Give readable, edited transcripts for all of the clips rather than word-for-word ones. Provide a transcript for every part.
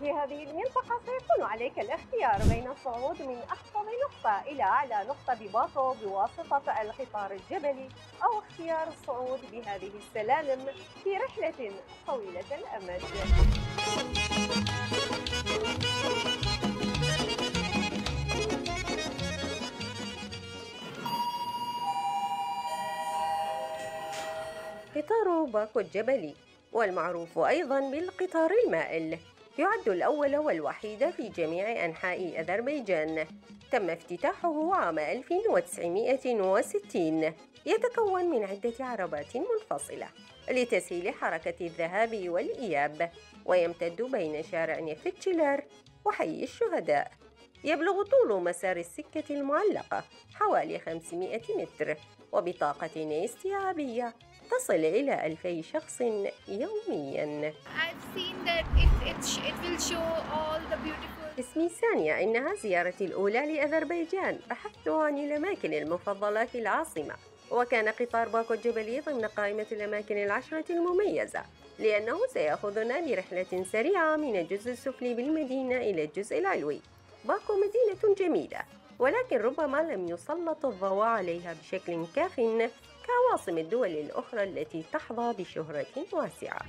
في هذه المنطقة سيكون عليك الاختيار بين الصعود من أخفض نقطة إلى أعلى نقطة بباكو بواسطة القطار الجبلي أو اختيار الصعود بهذه السلالم في رحلة طويلة الأمد. قطار باكو الجبلي والمعروف أيضا بالقطار المائل يعد الأول والوحيد في جميع أنحاء أذربيجان، تم افتتاحه عام 1960. يتكون من عدة عربات منفصلة لتسهيل حركة الذهاب والإياب، ويمتد بين شارع نفتشلار وحي الشهداء. يبلغ طول مسار السكة المعلقة حوالي 500 متر، وبطاقة استيعابية تصل إلى 2000 شخص يومياً. اسمي سانيا، إنها زيارتي الأولى لأذربيجان. بحثت عن الأماكن المفضلة في العاصمة، وكان قطار باكو الجبلي ضمن قائمة الأماكن 10 المميزة، لأنه سيأخذنا برحلة سريعة من الجزء السفلي بالمدينة إلى الجزء العلوي. باكو مدينة جميلة، ولكن ربما لم يسلط الضوء عليها بشكل كاف كعواصم الدول الأخرى التي تحظى بشهرة واسعة.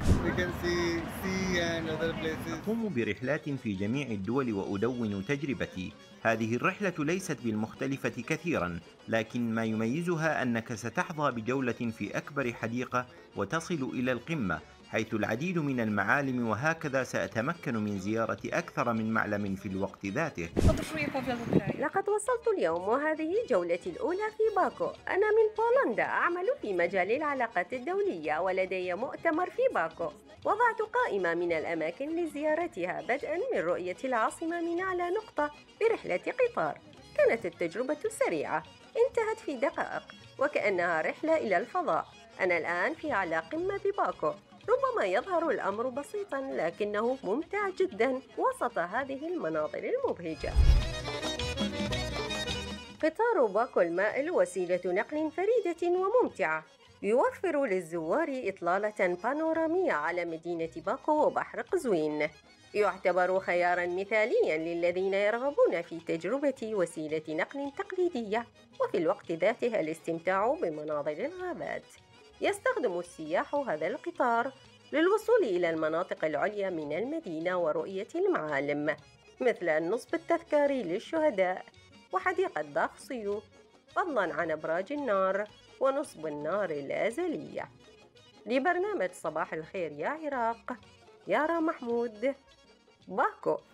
أقوم برحلات في جميع الدول وأدون تجربتي. هذه الرحلة ليست بالمختلفة كثيرا، لكن ما يميزها أنك ستحظى بجولة في أكبر حديقة وتصل إلى القمة، حيث العديد من المعالم، وهكذا سأتمكن من زيارة أكثر من معلم في الوقت ذاته. لقد وصلت اليوم، وهذه جولتي الأولى في باكو. أنا من بولندا، أعمل في مجال العلاقات الدولية، ولدي مؤتمر في باكو. وضعت قائمة من الأماكن لزيارتها بدءا من رؤية العاصمة من أعلى نقطة برحلة قطار. كانت التجربة سريعة، انتهت في دقائق، وكأنها رحلة إلى الفضاء. أنا الآن في أعلى قمة باكو. ربما يظهر الأمر بسيطاً، لكنه ممتع جداً وسط هذه المناظر المبهجة. قطار باكو المائل وسيلة نقل فريدة وممتعة، يوفر للزوار إطلالة بانورامية على مدينة باكو وبحر قزوين. يعتبر خياراً مثالياً للذين يرغبون في تجربة وسيلة نقل تقليدية، وفي الوقت ذاته الاستمتاع بمناظر الغابات. يستخدم السياح هذا القطار للوصول إلى المناطق العليا من المدينة ورؤية المعالم، مثل النصب التذكاري للشهداء وحديقة داخسيو، فضلا عن أبراج النار ونصب النار الأزلية. لبرنامج صباح الخير يا عراق، يارا محمود، باكو.